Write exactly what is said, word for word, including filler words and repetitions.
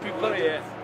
People, yeah.